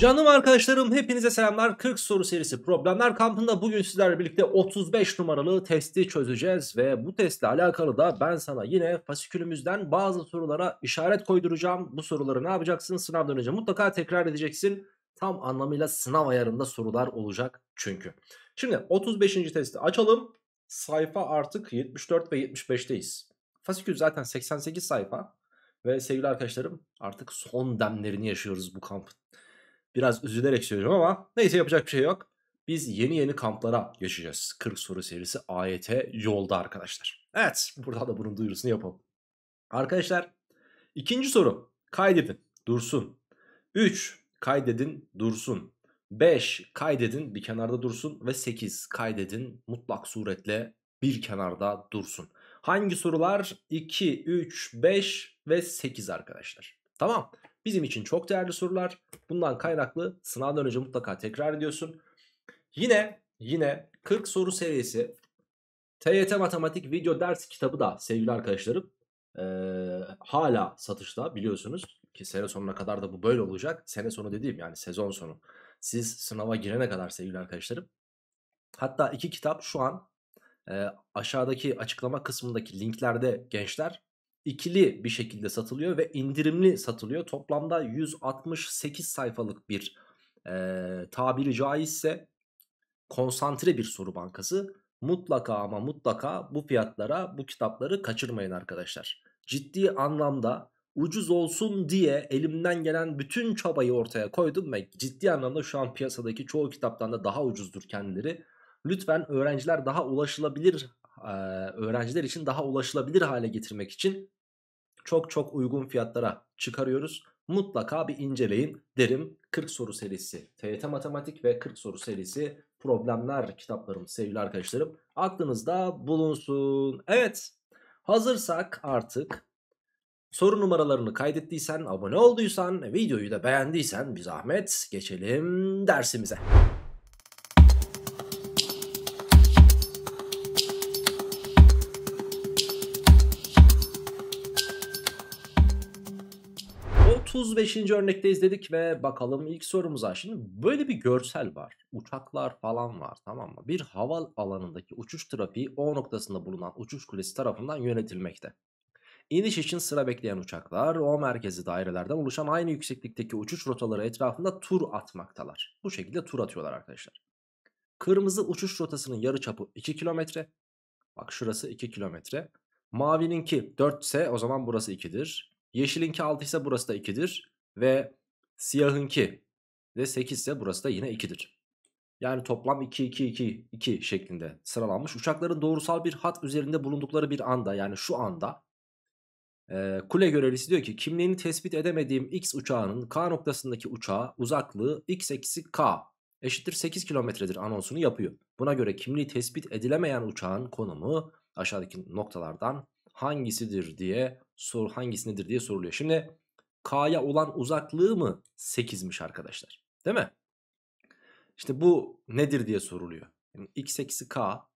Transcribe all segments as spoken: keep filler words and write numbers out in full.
Canım arkadaşlarım, hepinize selamlar. kırk soru serisi problemler kampında bugün sizlerle birlikte otuz beş numaralı testi çözeceğiz ve bu testle alakalı da ben sana yine fasikülümüzden bazı sorulara işaret koyduracağım. Bu soruları ne yapacaksın? Sınavdan önce mutlaka tekrar edeceksin. Tam anlamıyla sınav ayarında sorular olacak çünkü. Şimdi otuz beşinci testi açalım. Sayfa artık yetmiş dört ve yetmiş beşteyiz. Fasikül zaten seksen sekiz sayfa ve sevgili arkadaşlarım artık son demlerini yaşıyoruz bu kampın. Biraz üzülerek söylüyorum ama neyse, yapacak bir şey yok. Biz yeni yeni kamplara geçeceğiz. kırk soru serisi A Y T yolda arkadaşlar. Evet, burada da bunun duyurusunu yapalım. Arkadaşlar, ikinci soru kaydedin dursun. üç kaydedin dursun. beş kaydedin bir kenarda dursun. Ve sekiz kaydedin mutlak suretle bir kenarda dursun. Hangi sorular? iki, üç, beş ve sekiz arkadaşlar. Tamam. Bizim için çok değerli sorular. Bundan kaynaklı sınavdan önce mutlaka tekrar ediyorsun. Yine yine kırk soru serisi T Y T matematik video ders kitabı da sevgili arkadaşlarım ee, hala satışta, biliyorsunuz ki sene sonuna kadar da bu böyle olacak. Sene sonu dediğim yani sezon sonu. Siz sınava girene kadar sevgili arkadaşlarım. Hatta iki kitap şu an e, aşağıdaki açıklama kısmındaki linklerde gençler. İkili bir şekilde satılıyor ve indirimli satılıyor. Toplamda yüz altmış sekiz sayfalık bir e, tabiri caizse konsantre bir soru bankası. Mutlaka ama mutlaka bu fiyatlara bu kitapları kaçırmayın arkadaşlar. Ciddi anlamda ucuz olsun diye elimden gelen bütün çabayı ortaya koydum ve ciddi anlamda şu an piyasadaki çoğu kitaptan da daha ucuzdur kendileri. Lütfen öğrenciler daha ulaşılabilir, e, öğrenciler için daha ulaşılabilir hale getirmek için çok çok uygun fiyatlara çıkarıyoruz. Mutlaka bir inceleyin derim. kırk soru serisi T Y T matematik ve kırk soru serisi problemler kitaplarım sevgili arkadaşlarım. Aklınızda bulunsun. Evet, hazırsak artık soru numaralarını kaydettiysen, abone olduysan, videoyu da beğendiysen bir zahmet geçelim dersimize. otuz beşinci örnekteyiz dedik ve bakalım ilk sorumuza. Şimdi böyle bir görsel var. Uçaklar falan var, tamam mı? Bir havaalanındaki uçuş trafiği O noktasında bulunan uçuş kulesi tarafından yönetilmekte. İniş için sıra bekleyen uçaklar O merkezi dairelerden oluşan aynı yükseklikteki uçuş rotaları etrafında tur atmaktalar. Bu şekilde tur atıyorlar arkadaşlar. Kırmızı uçuş rotasının yarıçapı iki kilometre. Bak şurası iki kilometre. Mavininki dört ise o zaman burası ikidir. Yeşilinki altı ise burası da ikidir ve siyahınki de sekiz ise burası da yine ikidir. Yani toplam iki, iki, iki, iki şeklinde sıralanmış. Uçakların doğrusal bir hat üzerinde bulundukları bir anda, yani şu anda e, kule görevlisi diyor ki kimliğini tespit edemediğim X uçağının K noktasındaki uçağa uzaklığı X eksi K eşittir sekiz kilometredir anonsunu yapıyor. Buna göre kimliği tespit edilemeyen uçağın konumu aşağıdaki noktalardan hangisidir diye sor, hangisidir diye soruluyor. Şimdi K'ya olan uzaklığı mı sekizmiş arkadaşlar? Değil mi? İşte bu nedir diye soruluyor. Yani X eksi K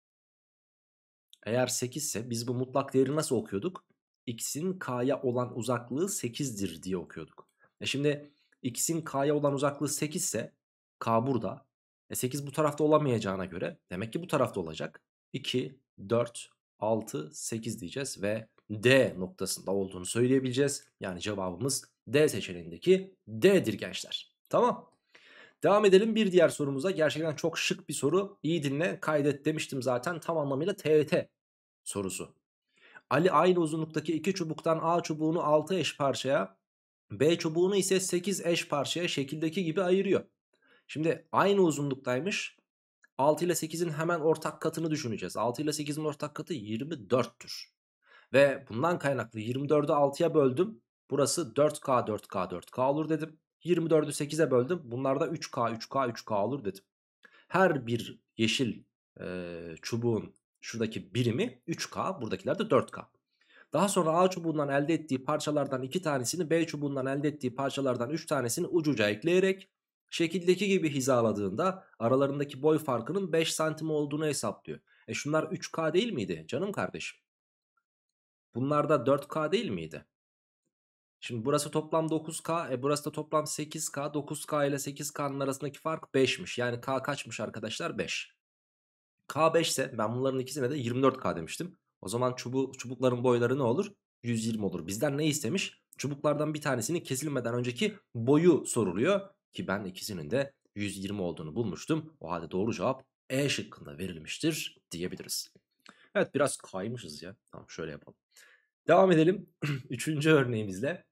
eğer sekiz ise biz bu mutlak değeri nasıl okuyorduk? X'in K'ya olan uzaklığı sekizdir diye okuyorduk. E şimdi X'in K'ya olan uzaklığı sekiz ise K burada. E sekiz bu tarafta olamayacağına göre demek ki bu tarafta olacak. iki, dört, altı, sekiz diyeceğiz ve D noktasında olduğunu söyleyebileceğiz. Yani cevabımız D seçeneğindeki D'dir gençler. Tamam. Devam edelim bir diğer sorumuza. Gerçekten çok şık bir soru. İyi dinle, kaydet demiştim zaten. Tam anlamıyla T Y T sorusu. Ali aynı uzunluktaki iki çubuktan A çubuğunu altı eş parçaya, B çubuğunu ise sekiz eş parçaya şekildeki gibi ayırıyor. Şimdi aynı uzunluktaymış. altı ile sekizin hemen ortak katını düşüneceğiz. altı ile sekizin ortak katı yirmi dörttür. Ve bundan kaynaklı yirmi dördü altıya böldüm. Burası dört K dört K dört K olur dedim. yirmi dördü sekize böldüm. Bunlar da üç K üç K üç K olur dedim. Her bir yeşil e, çubuğun şuradaki birimi üç K, buradakiler de dört K. Daha sonra A çubuğundan elde ettiği parçalardan iki tanesini, B çubuğundan elde ettiği parçalardan üç tanesini ucuca ekleyerek şekildeki gibi hizaladığında aralarındaki boy farkının beş santim olduğunu hesaplıyor. E şunlar üç K değil miydi canım kardeşim? Bunlar da dört K değil miydi? Şimdi burası toplam dokuz K, e burası da toplam sekiz K. dokuz K ile sekiz K'nın arasındaki fark beşmiş. Yani K kaçmış arkadaşlar? beş. K beş ise ben bunların ikisine de yirmi dört K demiştim. O zaman çubu, çubukların boyları ne olur? yüz yirmi olur. Bizden ne istemiş? Çubuklardan bir tanesini kesilmeden önceki boyu soruluyor. Ki ben ikisinin de yüz yirmi olduğunu bulmuştum. O halde doğru cevap E şıkkında verilmiştir diyebiliriz. Evet, biraz kaymışız ya. Tamam, şöyle yapalım. Devam edelim. Üçüncü örneğimizle.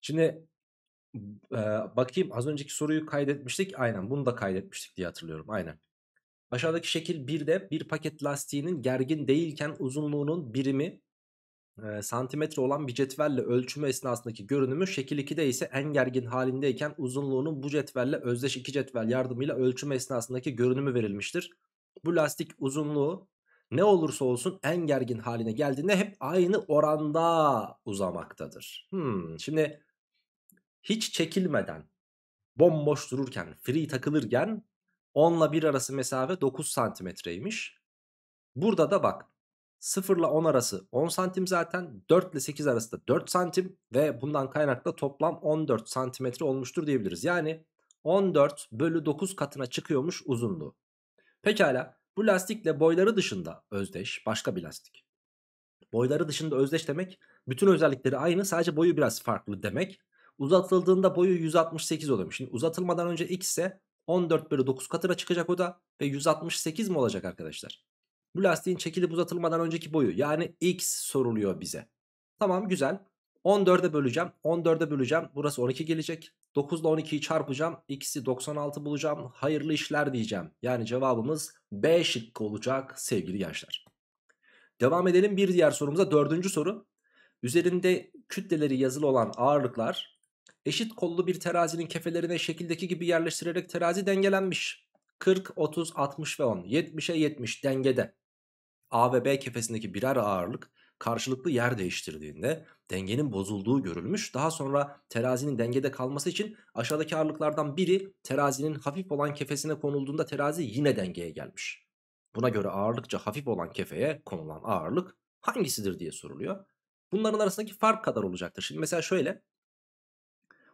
Şimdi e, bakayım, az önceki soruyu kaydetmiştik. Aynen, bunu da kaydetmiştik diye hatırlıyorum. Aynen. Aşağıdaki şekil birde bir paket lastiğinin gergin değilken uzunluğunun birimi e, santimetre olan bir cetvelle ölçümü esnasındaki görünümü, şekil ikide ise en gergin halindeyken uzunluğunun bu cetvelle özdeş iki cetvel yardımıyla ölçümü esnasındaki görünümü verilmiştir. Bu lastik uzunluğu ne olursa olsun en gergin haline geldiğinde hep aynı oranda uzamaktadır. Hmm, şimdi hiç çekilmeden, bomboş dururken, free takılırken on ile bir arası mesafe dokuz santimetreymiş. Burada da bak, sıfır ile on arası on santim zaten, dört ile sekiz arası da dört santim ve bundan kaynaklı toplam on dört santimetre olmuştur diyebiliriz. Yani on dört bölü dokuz katına çıkıyormuş uzunluğu. Pekala. Bu lastikle boyları dışında özdeş başka bir lastik. Boyları dışında özdeş demek, bütün özellikleri aynı, sadece boyu biraz farklı demek. Uzatıldığında boyu yüz altmış sekiz oluyor. Şimdi uzatılmadan önce x ise on dört bölü dokuz katına çıkacak o da ve yüz altmış sekiz mi olacak arkadaşlar? Bu lastiğin çekilip uzatılmadan önceki boyu, yani x soruluyor bize. Tamam, güzel. on dörde böleceğim. on dörde böleceğim. Burası on iki gelecek. dokuz ile on ikiyi çarpacağım. X'i doksan altı bulacağım. Hayırlı işler diyeceğim. Yani cevabımız B şıkkı olacak sevgili gençler. Devam edelim bir diğer sorumuza. Dördüncü soru. Üzerinde kütleleri yazılı olan ağırlıklar eşit kollu bir terazinin kefelerine şekildeki gibi yerleştirerek terazi dengelenmiş. kırk, otuz, altmış ve on. yetmişe yetmiş dengede. A ve B kefesindeki birer ağırlık karşılıklı yer değiştirdiğinde dengenin bozulduğu görülmüş. Daha sonra terazinin dengede kalması için aşağıdaki ağırlıklardan biri terazinin hafif olan kefesine konulduğunda terazi yine dengeye gelmiş. Buna göre ağırlıkça hafif olan kefeye konulan ağırlık hangisidir diye soruluyor. Bunların arasındaki fark kadar olacaktır. Şimdi mesela şöyle,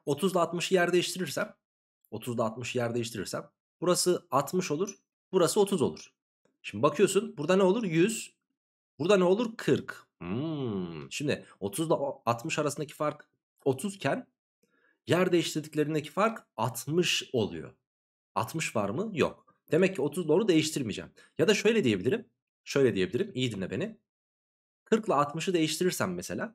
otuz ile altmışı yer değiştirirsem, otuz ile altmışı yer değiştirirsem burası altmış olur, burası otuz olur. Şimdi bakıyorsun, burada ne olur? yüz. Burada ne olur? kırk. Hmm. Şimdi otuz ile altmış arasındaki fark otuz iken yer değiştirdiklerindeki fark altmış oluyor. altmış var mı? Yok. Demek ki otuz doğru değiştirmeyeceğim. Ya da şöyle diyebilirim. Şöyle diyebilirim. İyi dinle beni. kırk ile altmışı değiştirirsem mesela,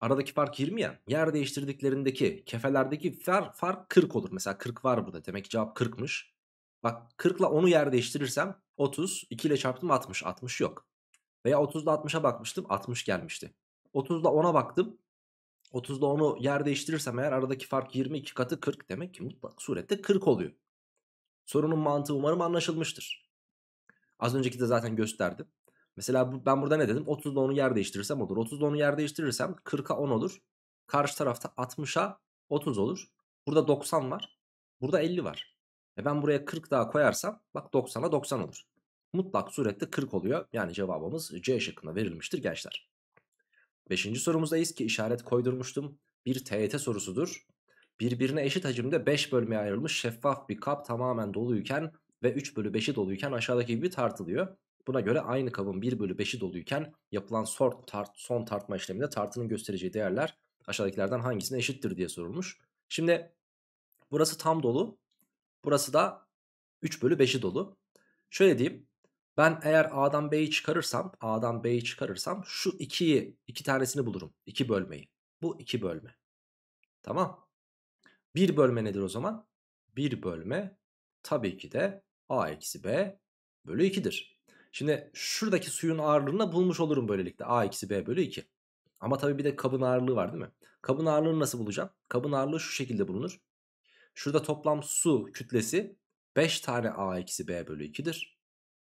aradaki fark yirmi ya. Yer değiştirdiklerindeki kefelerdeki fark kırk olur. Mesela kırk var burada. Demek ki cevap kırkmış. Bak, kırk ile onu yer değiştirirsem otuz. iki ile çarptım altmış. altmış yok. Veya otuz ile altmışa bakmıştım, altmış gelmişti. otuz ile ona baktım, otuz ile onu yer değiştirirsem eğer aradaki fark yirmi iki katı kırk, demek ki mutlak surette kırk oluyor. Sorunun mantığı umarım anlaşılmıştır. Az önceki de zaten gösterdim. Mesela ben burada ne dedim? otuz ile onu yer değiştirirsem olur. otuz ile onu yer değiştirirsem kırka on olur. Karşı tarafta altmışa otuz olur. Burada doksan var. Burada elli var. E ben buraya kırk daha koyarsam bak doksana doksan olur. Mutlak surette kırk oluyor. Yani cevabımız C şıkkına verilmiştir gençler. Beşinci sorumuzdayız ki işaret koydurmuştum. Bir T Y T sorusudur. Birbirine eşit hacimde beş bölmeye ayrılmış şeffaf bir kap tamamen doluyken ve üç bölü beşi doluyken aşağıdaki gibi tartılıyor. Buna göre aynı kabın bir bölü beşi doluyken yapılan son, tart, son tartma işleminde tartının göstereceği değerler aşağıdakilerden hangisine eşittir diye sorulmuş. Şimdi burası tam dolu. Burası da üç bölü beşi dolu. Şöyle diyeyim. Ben eğer A'dan B'yi çıkarırsam, A'dan B'yi çıkarırsam şu ikiyi, iki tanesini bulurum. iki bölmeyi. Bu iki bölme. Tamam. bir bölme nedir o zaman? bir bölme tabii ki de A eksi B bölü ikidir. Şimdi şuradaki suyun ağırlığını bulmuş olurum böylelikle. A eksi B bölü iki. Ama tabii bir de kabın ağırlığı var değil mi? Kabın ağırlığını nasıl bulacağım? Kabın ağırlığı şu şekilde bulunur. Şurada toplam su kütlesi beş tane A eksi B bölü ikidir.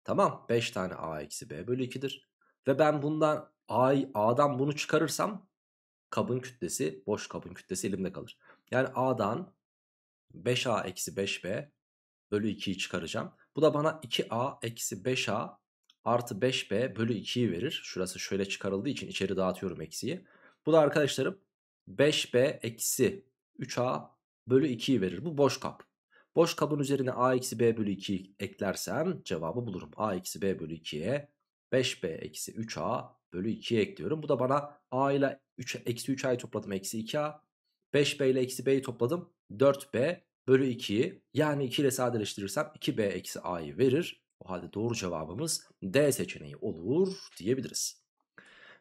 Tamam, beş tane A eksi B bölü ikidir. Ve ben bundan A'yı, A'dan bunu çıkarırsam kabın kütlesi, boş kabın kütlesi elimde kalır. Yani A'dan beş A eksi beş B bölü ikiyi çıkaracağım. Bu da bana iki A eksi beş A artı beş B bölü ikiyi verir. Şurası şöyle çıkarıldığı için içeri dağıtıyorum eksiyi. Bu da arkadaşlarım beş b eksi üç a bölü ikiyi verir. Bu boş kap. Boş kabın üzerine a eksi b bölü ikiyi eklersem cevabı bulurum. a eksi b bölü ikiye beş b eksi üç a bölü ikiye ekliyorum. Bu da bana a ile eksi üç a'yı topladım, eksi iki a. beş b ile eksi b'yi topladım, dört b bölü ikiyi, yani iki ile sadeleştirirsem iki b eksi a'yı verir. O halde doğru cevabımız D seçeneği olur diyebiliriz.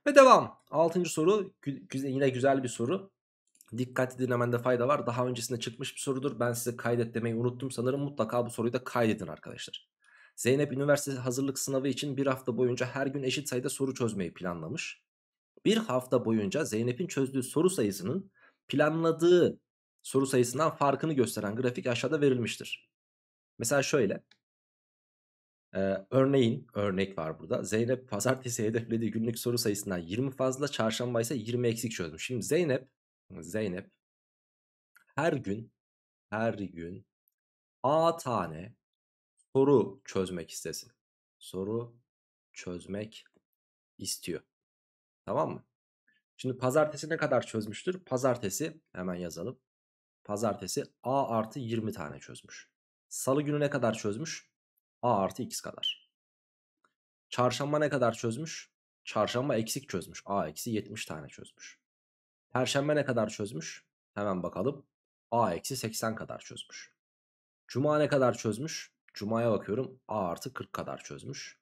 Ve devam. altıncı soru yine güzel bir soru. Dikkatli dinlemende fayda var. Daha öncesinde çıkmış bir sorudur. Ben size kaydet demeyi unuttum sanırım. Mutlaka bu soruyu da kaydedin arkadaşlar. Zeynep üniversite hazırlık sınavı için bir hafta boyunca her gün eşit sayıda soru çözmeyi planlamış. Bir hafta boyunca Zeynep'in çözdüğü soru sayısının planladığı soru sayısından farkını gösteren grafik aşağıda verilmiştir. Mesela şöyle. Ee, örneğin örnek var burada. Zeynep pazartesi hedeflediği günlük soru sayısından yirmi fazla, çarşamba ise yirmi eksik çözmüş. Şimdi Zeynep Zeynep her gün her gün A tane soru çözmek istesin. Soru çözmek istiyor. Tamam mı? Şimdi pazartesi ne kadar çözmüştür? Pazartesi hemen yazalım. Pazartesi A artı yirmi tane çözmüş. Salı günü ne kadar çözmüş? A artı x kadar. Çarşamba ne kadar çözmüş? Çarşamba eksik çözmüş. A eksi yetmiş tane çözmüş. Perşembe ne kadar çözmüş? Hemen bakalım. A eksi seksen kadar çözmüş. Cuma ne kadar çözmüş? Cuma'ya bakıyorum. A artı kırk kadar çözmüş.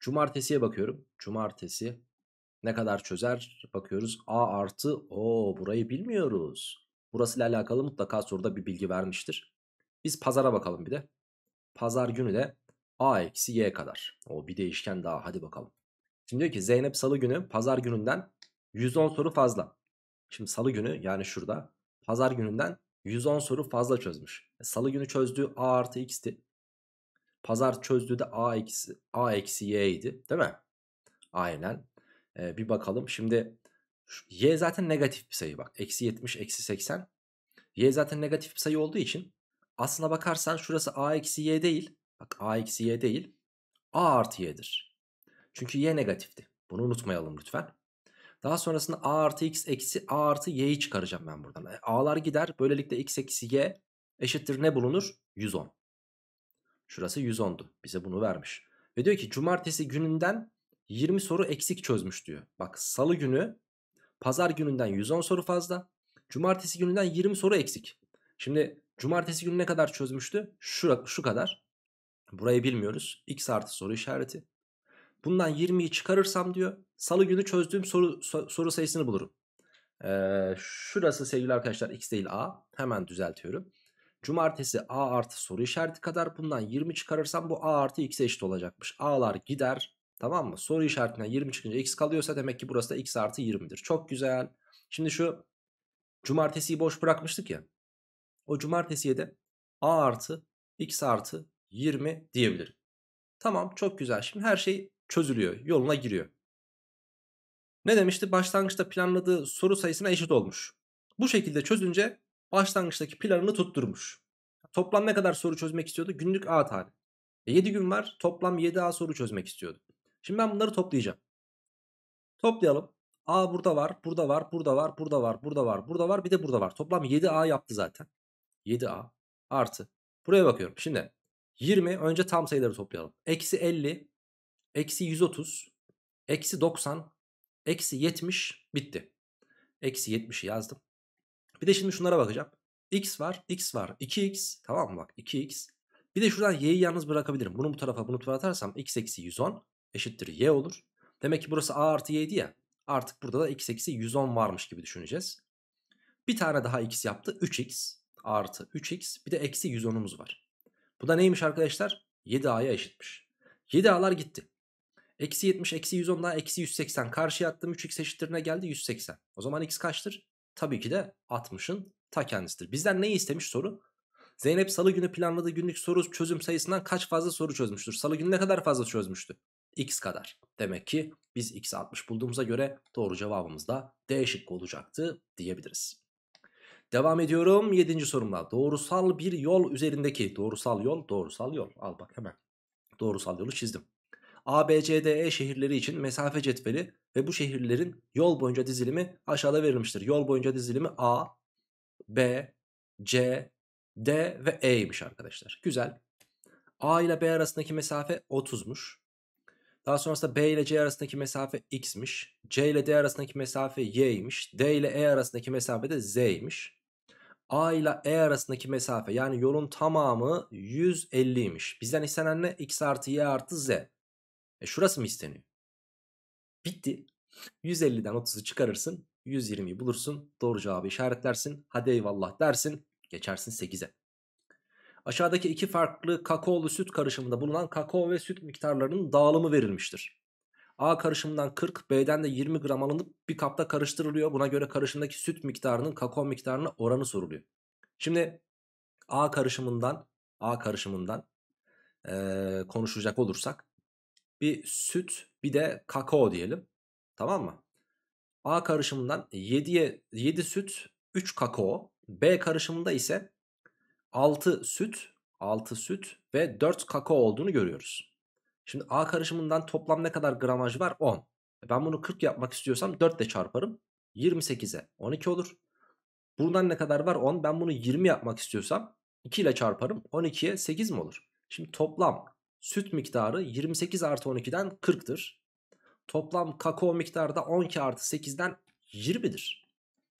Cumartesiye bakıyorum. Cumartesi ne kadar çözer? Bakıyoruz. A artı. Oo, burayı bilmiyoruz. Burasıyla alakalı mutlaka soruda bir bilgi vermiştir. Biz pazara bakalım bir de. Pazar günü de A eksi y kadar. O bir değişken daha, hadi bakalım. Şimdi diyor ki Zeynep salı günü pazar gününden yüz on soru fazla. Şimdi salı günü, yani şurada, pazar gününden yüz on soru fazla çözmüş. E, salı günü çözdüğü A artı x'ti. Pazar çözdüğü de A eksi, A eksi y'ydi değil mi? Aynen. E, bir bakalım şimdi, y zaten negatif bir sayı bak. Eksi yetmiş, eksi seksen. Y zaten negatif bir sayı olduğu için aslına bakarsan şurası a eksi y değil. Bak a eksi y değil. A artı y'dir. Çünkü y negatifti. Bunu unutmayalım lütfen. Daha sonrasında a artı x eksi a artı y'yi çıkaracağım ben buradan. Yani a'lar gider. Böylelikle x eksi y eşittir ne bulunur? yüz on. Şurası yüz ondu. Bize bunu vermiş. Ve diyor ki cumartesi gününden yirmi soru eksik çözmüş diyor. Bak salı günü, pazar gününden yüz on soru fazla. Cumartesi gününden yirmi soru eksik. Şimdi... Cumartesi günü ne kadar çözmüştü? Şu, şu kadar. Burayı bilmiyoruz. X artı soru işareti. Bundan yirmiyi çıkarırsam diyor, salı günü çözdüğüm soru, so, soru sayısını bulurum. Ee, şurası sevgili arkadaşlar X değil A. Hemen düzeltiyorum. Cumartesi A artı soru işareti kadar. Bundan yirmi çıkarırsam bu A artı X'e eşit olacakmış. A'lar gider. Tamam mı? Soru işaretinden yirmi çıkınca X kalıyorsa demek ki burası da X artı yirmidir. Çok güzel. Şimdi şu cumartesiyi boş bırakmıştık ya. O cumartesiye de a artı x artı yirmi diyebilirim. Tamam, çok güzel. Şimdi her şey çözülüyor. Yoluna giriyor. Ne demişti? Başlangıçta planladığı soru sayısına eşit olmuş. Bu şekilde çözünce başlangıçtaki planını tutturmuş. Toplam ne kadar soru çözmek istiyordu? Günlük a tane. E yedi gün var. Toplam yedi a soru çözmek istiyordu. Şimdi ben bunları toplayacağım. Toplayalım. A burada var, burada var, burada var, burada var, burada var, burada var. Bir de burada var. Toplam yedi a yaptı zaten. yedi a artı. Buraya bakıyorum. Şimdi yirmi, önce tam sayıları toplayalım. Eksi elli, eksi yüz otuz, eksi doksan, eksi yetmiş, bitti. Eksi yetmişi yazdım. Bir de şimdi şunlara bakacağım. X var, X var, iki x, tamam mı bak iki x. Bir de şuradan y'yi yalnız bırakabilirim. Bunu bu tarafa, bunu bu tarafa atarsam x eksi yüz on eşittir y olur. Demek ki burası a artı y'ydi ya. Artık burada da x eksi yüz on varmış gibi düşüneceğiz. Bir tane daha x yaptı, üç x. Artı üç x, bir de eksi yüz onumuz var. Bu da neymiş arkadaşlar? yedi a'ya eşitmiş. yedi a'lar gitti. Eksi yetmiş, eksi yüz on daha eksi yüz seksen. Karşıya attım, üç x eşittirine geldi yüz seksen. O zaman x kaçtır? Tabii ki de altmışın ta kendisidir. Bizden neyi istemiş soru? Zeynep salı günü planladığı günlük soru çözüm sayısından kaç fazla soru çözmüştür? Salı günü ne kadar fazla çözmüştü? X kadar. Demek ki biz x'i altmış bulduğumuza göre doğru cevabımız da D şıkkı olacaktı diyebiliriz. Devam ediyorum yedinci sorumla. Doğrusal bir yol üzerindeki, doğrusal yol, doğrusal yol. Al bak hemen. Doğrusal yolu çizdim. A B C D E şehirleri için mesafe cetveli ve bu şehirlerin yol boyunca dizilimi aşağıda verilmiştir. Yol boyunca dizilimi A, B, C, D ve E'ymiş arkadaşlar. Güzel. A ile B arasındaki mesafe otuzmuş. Daha sonrasında B ile C arasındaki mesafe X'miş. C ile D arasındaki mesafe Y'ymiş. D ile E arasındaki mesafe de Z'ymiş. A ile E arasındaki mesafe, yani yolun tamamı yüz elliymiş. Bizden istenen ne? X artı Y artı Z. E şurası mı isteniyor? Bitti. yüz elliden otuzu çıkarırsın. yüz yirmiyi bulursun. Doğru cevabı işaretlersin. Hadi eyvallah dersin. Geçersin sekize. Aşağıdaki iki farklı kakaolu süt karışımında bulunan kakao ve süt miktarlarının dağılımı verilmiştir. A karışımından kırk, B'den de yirmi gram alınıp bir kapta karıştırılıyor. Buna göre karışımdaki süt miktarının kakao miktarına oranı soruluyor. Şimdi A karışımından A karışımından ee, konuşacak olursak bir süt bir de kakao diyelim. Tamam mı? A karışımından yediye yedi süt, üç kakao. B karışımında ise altı süt, altı süt ve dört kakao olduğunu görüyoruz. Şimdi A karışımından toplam ne kadar gramaj var? on. Ben bunu kırk yapmak istiyorsam dört ile çarparım. yirmi sekize on iki olur. Buradan ne kadar var? on. Ben bunu yirmi yapmak istiyorsam iki ile çarparım. on ikiye sekiz mi olur? Şimdi toplam süt miktarı yirmi sekiz artı on ikiden kırktır. Toplam kakao miktarı da on iki artı sekizden yirmidir.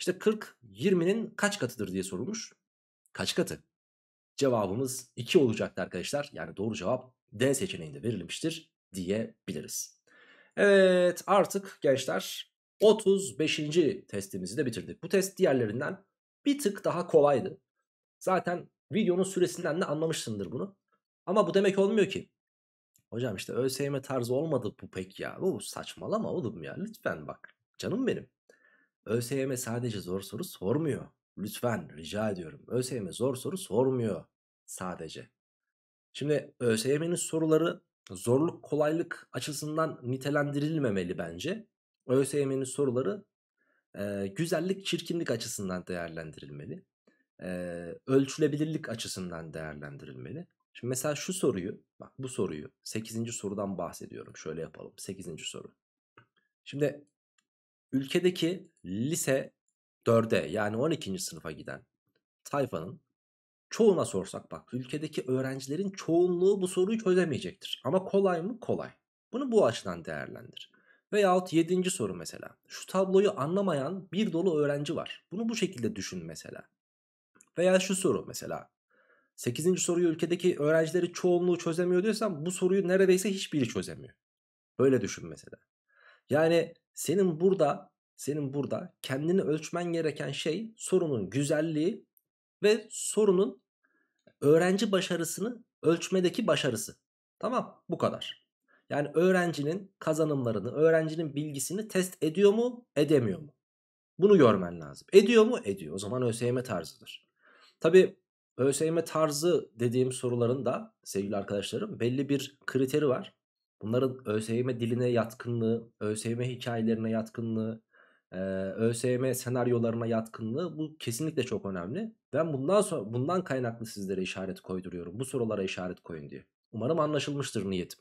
İşte kırk yirminin kaç katıdır diye sorulmuş. Kaç katı? Cevabımız iki olacaktı arkadaşlar. Yani doğru cevap D seçeneğinde verilmiştir diyebiliriz. Evet, artık gençler otuz beşinci testimizi de bitirdik. Bu test diğerlerinden bir tık daha kolaydı. Zaten videonun süresinden de anlamışsındır bunu. Ama bu demek olmuyor ki hocam işte ÖSYM tarzı olmadı bu pek ya. Bu saçmalama oğlum ya, lütfen bak canım benim. ÖSYM sadece zor soru sormuyor. Lütfen rica ediyorum. ÖSYM zor soru sormuyor sadece. Şimdi ÖSYM'nin soruları zorluk kolaylık açısından nitelendirilmemeli bence. ÖSYM'nin soruları e, güzellik çirkinlik açısından değerlendirilmeli. E, ölçülebilirlik açısından değerlendirilmeli. Şimdi mesela şu soruyu, bak bu soruyu sekizinci sorudan bahsediyorum. Şöyle yapalım, sekizinci soru. Şimdi ülkedeki lise dörde yani on ikinci sınıfa giden tayfanın çoğuna sorsak, bak ülkedeki öğrencilerin çoğunluğu bu soruyu çözemeyecektir. Ama kolay mı? Kolay. Bunu bu açıdan değerlendir. Veyahut yedinci soru mesela. Şu tabloyu anlamayan bir dolu öğrenci var. Bunu bu şekilde düşün mesela. Veya şu soru mesela. sekizinci soruyu ülkedeki öğrencileri çoğunluğu çözemiyor diyorsam bu soruyu neredeyse hiçbiri çözemiyor. Böyle düşün mesela. Yani senin burada senin burada kendini ölçmen gereken şey sorunun güzelliği ve sorunun öğrenci başarısını ölçmedeki başarısı. Tamam, bu kadar. Yani öğrencinin kazanımlarını, öğrencinin bilgisini test ediyor mu, edemiyor mu? Bunu görmen lazım. Ediyor mu? Ediyor. O zaman ÖSYM tarzıdır. Tabii ÖSYM tarzı dediğim soruların da sevgili arkadaşlarım belli bir kriteri var. Bunların ÖSYM diline yatkınlığı, ÖSYM hikayelerine yatkınlığı, Ee, ÖSYM senaryolarına yatkınlığı, bu kesinlikle çok önemli. Ben bundan sonra bundan kaynaklı sizlere işaret koyduruyorum. Bu sorulara işaret koyun diye. Umarım anlaşılmıştır niyetim.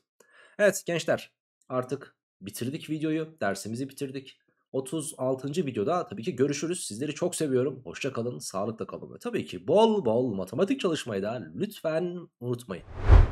Evet gençler, artık bitirdik videoyu. Dersimizi bitirdik. otuz altıncı videoda tabii ki görüşürüz. Sizleri çok seviyorum. Hoşça kalın, sağlıkla kalın ve tabii ki bol bol matematik çalışmayı da lütfen unutmayın.